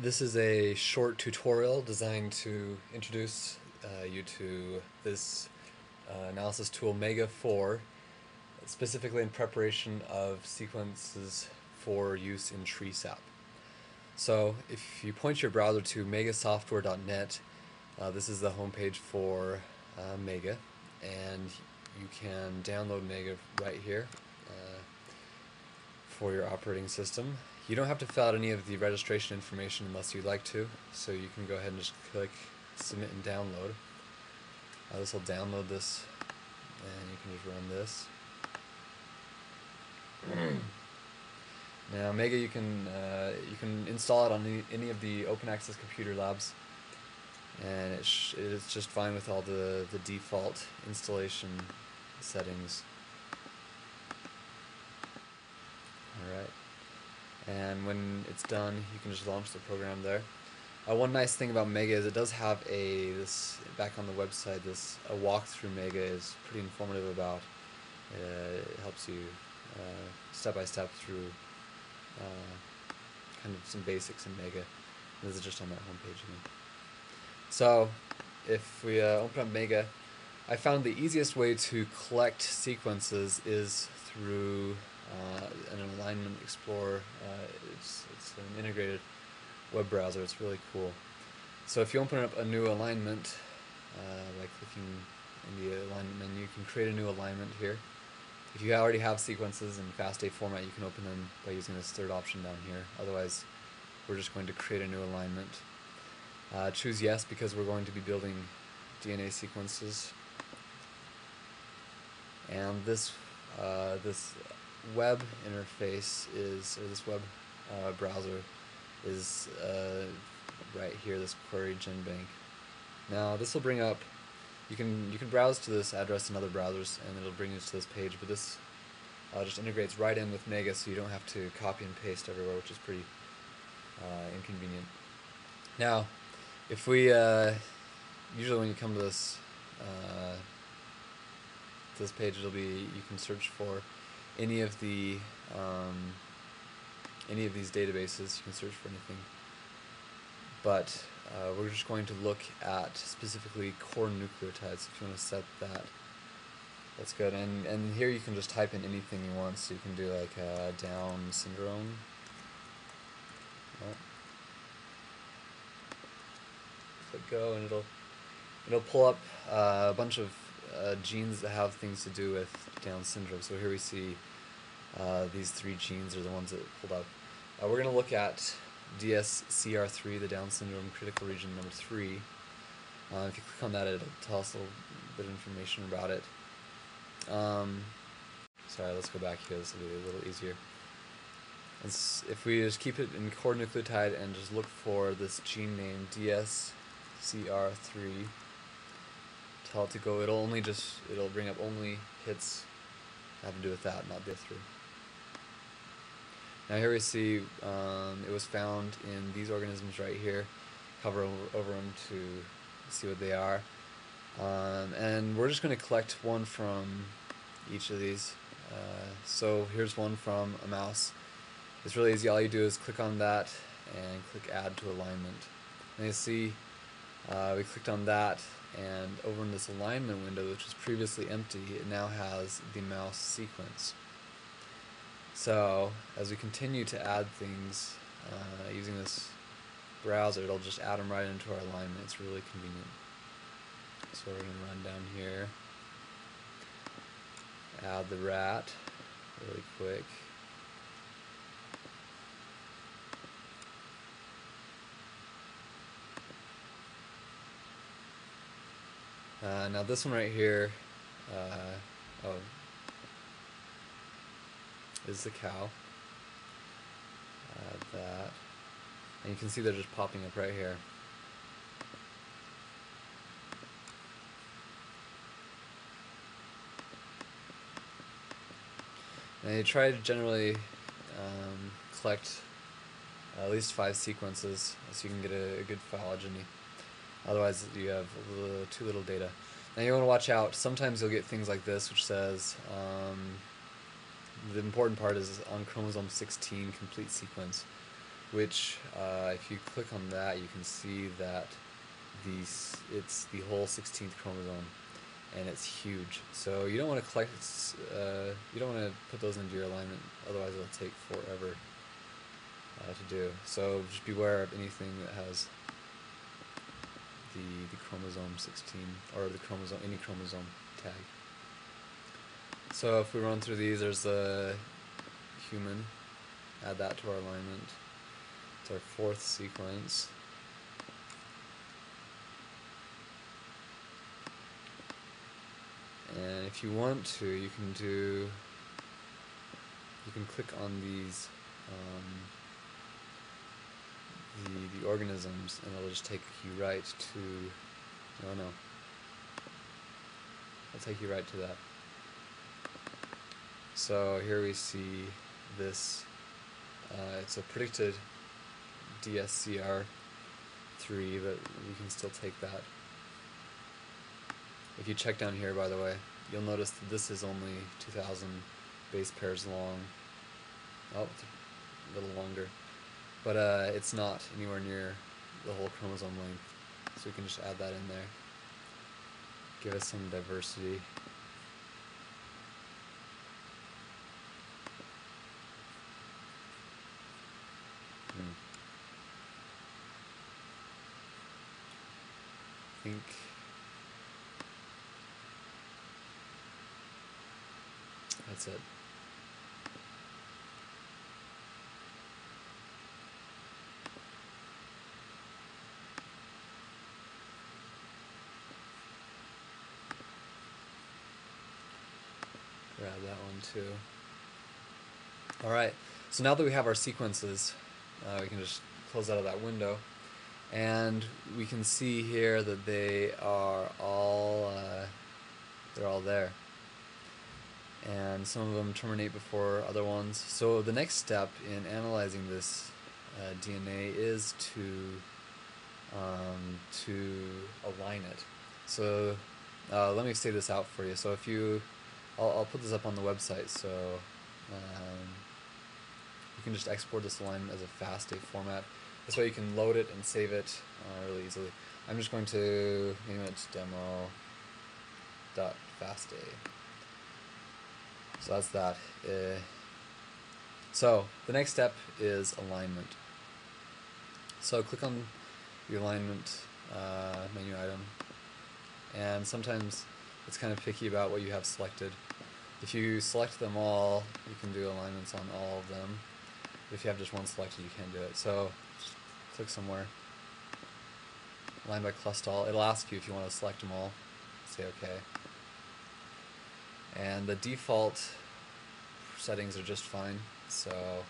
This is a short tutorial designed to introduce you to this analysis tool MEGA4, specifically in preparation of sequences for use in TreeSAAP. So if you point your browser to megasoftware.net, this is the homepage for MEGA, and you can download MEGA right here for your operating system. You don't have to fill out any of the registration information unless you'd like to, so you can go ahead and just click submit and download. This will download this, and you can just run this. Now MEGA, you can install it on any of the open access computer labs, and it's just fine with all the default installation settings. Alright. And when it's done, you can just launch the program there. One nice thing about MEGA is it does have a walkthrough. MEGA is pretty informative about. It helps you step by step through kind of some basics in MEGA. This is just on that homepage again. So if we open up MEGA, I found the easiest way to collect sequences is through an alignment explorer. It's an integrated web browser. It's really cool. So if you open up a new alignment, by clicking in the alignment menu, you can create a new alignment here. If you already have sequences in FASTA format, you can open them by using this third option down here. Otherwise, we're just going to create a new alignment. Choose yes because we're going to be building DNA sequences. And this web interface is, or this web browser is right here, this query GenBank. Now this will bring up, you can browse to this address in other browsers and it'll bring you to this page, but this just integrates right in with MEGA, so you don't have to copy and paste everywhere, which is pretty inconvenient. Now if we, usually when you come to this this page, it'll be, you can search for any of the any of these databases. You can search for anything, but we're just going to look at specifically core nucleotides. If you want to set that, that's good. And here you can just type in anything you want. So you can do like Down syndrome. Click go, and it'll pull up a bunch of genes that have things to do with Down syndrome. So here we see these three genes are the ones that pulled up. We're going to look at DSCR3, the Down syndrome critical region number 3. If you click on that, it'll tell us a little bit of information about it. Sorry, let's go back here. This will be a little easier. And if we just keep it in core nucleotide and just look for this gene name DSCR3, tell it to go, it'll bring up only hits that have to do with that, not the other three. Now here we see it was found in these organisms right here. Hover over them to see what they are. And we're just going to collect one from each of these. So here's one from a mouse. It's really easy. All you do is click on that and click add to alignment. And you see we clicked on that, and over in this alignment window, which was previously empty, it now has the mouse sequence. So as we continue to add things using this browser, it'll just add them right into our alignment. It's really convenient. So we're going to run down here, add the rat really quick. Now this one right here, is the cow. Add that, and you can see they're just popping up right here. Now you try to generally collect at least 5 sequences, so you can get a good phylogeny. Otherwise, you have too little data. Now you want to watch out. Sometimes you'll get things like this, which says the important part is on chromosome 16, complete sequence. which if you click on that, you can see that it's the whole 16th chromosome, and it's huge. So you don't want to collect, you don't want to put those into your alignment, otherwise it'll take forever to do. So just beware of anything that has the chromosome 16 or the chromosome, any chromosome tag. So if we run through these, there's the human, add that to our alignment. It's our fourth sequence. And if you want to, you can do, you can click on these the organisms, and it'll just take you right to, oh no, it'll take you right to that. So here we see this, it's a predicted DSCR3, but we can still take that. If you check down here, by the way, you'll notice that this is only 2,000 base pairs long. Oh, it's a little longer. But it's not anywhere near the whole chromosome length. So we can just add that in there. Give us some diversity. I think... that's it. Grab that one too. Alright, so now that we have our sequences, we can just close out of that window, and we can see here that they are all they're all there. And some of them terminate before other ones. So the next step in analyzing this DNA is to align it. So let me say this out for you. So if you, I'll put this up on the website. So you can just export this alignment as a FASTA format. This way you can load it and save it really easily. I'm just going to name it demo.fasta. So that's that. So the next step is alignment. So click on the alignment menu item, and sometimes it's kind of picky about what you have selected. If you select them all, you can do alignments on all of them. If you have just one selected, you can't do it. So just click somewhere, align by cluster all. It'll ask you if you want to select them all. Say OK. And the default settings are just fine, so